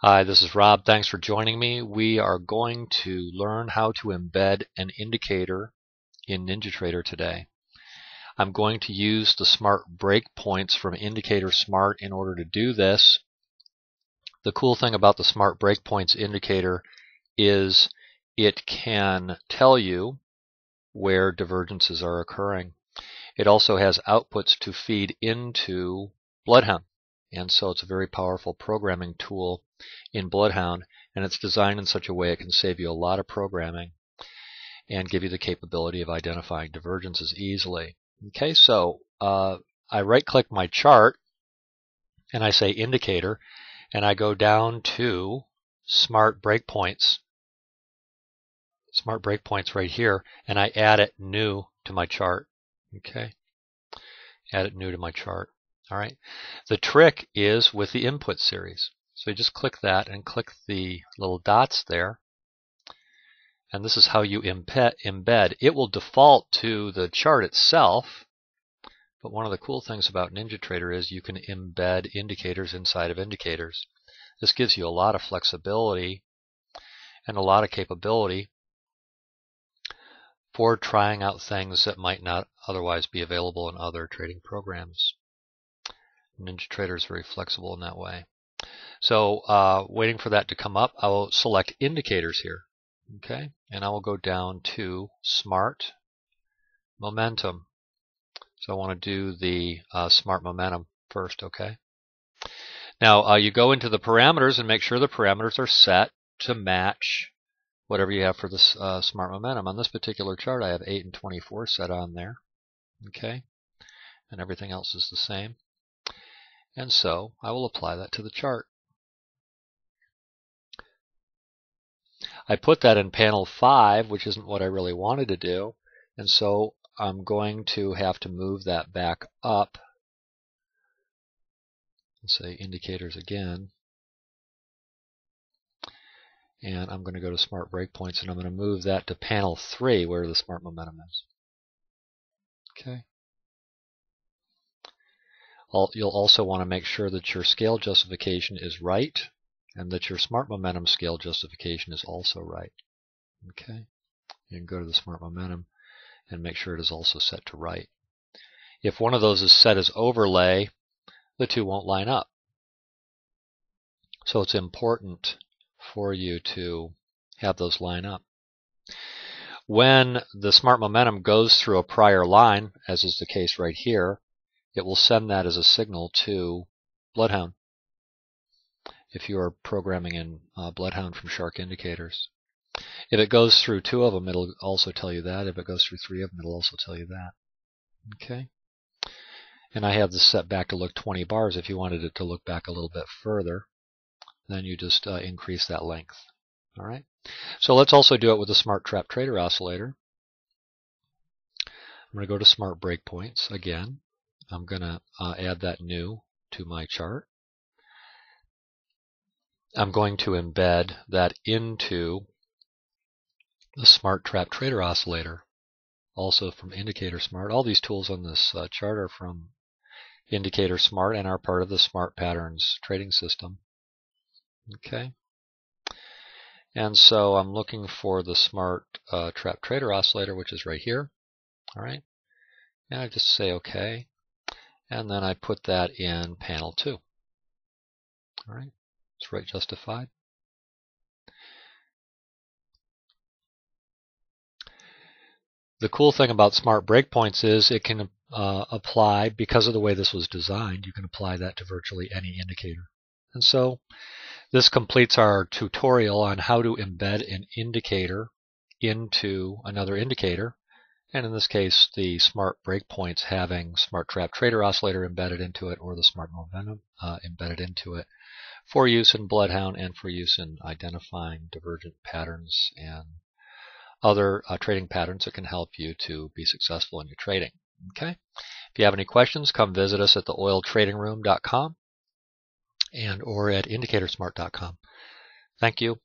Hi, this is Rob. Thanks for joining me. We are going to learn how to embed an indicator in NinjaTrader today. I'm going to use the Smart Breakpoints from Indicator Smart in order to do this. The cool thing about the Smart Breakpoints indicator is it can tell you where divergences are occurring. It also has outputs to feed into Bloodhound. And so it's a very powerful programming tool in Bloodhound, and it's designed in such a way it can save you a lot of programming and give you the capability of identifying divergences easily. Okay, so I right-click my chart and I say Indicator, and I go down to Smart Breakpoints. Smart Breakpoints right here, and I add it new to my chart. Okay, add it new to my chart. All right. The trick is with the input series. So you just click that and click the little dots there. And this is how you embed. It will default to the chart itself. But one of the cool things about NinjaTrader is you can embed indicators inside of indicators. This gives you a lot of flexibility and a lot of capability for trying out things that might not otherwise be available in other trading programs. NinjaTrader is very flexible in that way. So waiting for that to come up, I will select Indicators here. Okay, and I will go down to Smart Momentum. So I want to do the Smart Momentum first, okay? Now you go into the parameters and make sure the parameters are set to match whatever you have for this Smart Momentum. On this particular chart, I have 8 and 24 set on there, okay? And everything else is the same. And so I will apply that to the chart. I put that in panel 5, which isn't what I really wanted to do, and so I'm going to have to move that back up and say Indicators again. And I'm going to go to Smart Breakpoints, and I'm going to move that to panel 3 where the Smart Momentum is. Okay. You'll also want to make sure that your scale justification is right and that your Smart Momentum scale justification is also right. Okay, you can go to the Smart Momentum and make sure it is also set to right. If one of those is set as overlay, the two won't line up. So it's important for you to have those line up. When the Smart Momentum goes through a prior line, as is the case right here, it will send that as a signal to Bloodhound if you are programming in Bloodhound from Shark Indicators. If it goes through 2 of them, it'll also tell you that. If it goes through 3 of them, it'll also tell you that. Okay. And I have this set back to look 20 bars. If you wanted it to look back a little bit further, then you just increase that length. All right. So let's also do it with the Smart Trap Trader Oscillator. I'm going to go to Smart Breakpoints again. I'm going to add that new to my chart. I'm going to embed that into the Smart Trap Trader Oscillator, also from Indicator Smart. All these tools on this chart are from Indicator Smart and are part of the Smart Patterns trading system. Okay. And so I'm looking for the Smart Trap Trader Oscillator, which is right here. All right. And I just say OK. And then I put that in panel 2. All right, it's right justified. The cool thing about Smart Breakpoints is it can apply, because of the way this was designed, you can apply that to virtually any indicator. And so this completes our tutorial on how to embed an indicator into another indicator. And in this case, the Smart Breakpoints having Smart Trap Trader Oscillator embedded into it, or the Smart Momentum embedded into it, for use in Bloodhound and for use in identifying divergent patterns and other trading patterns that can help you to be successful in your trading. Okay. If you have any questions, come visit us at theoiltradingroom.com and or at indicatorsmart.com. Thank you.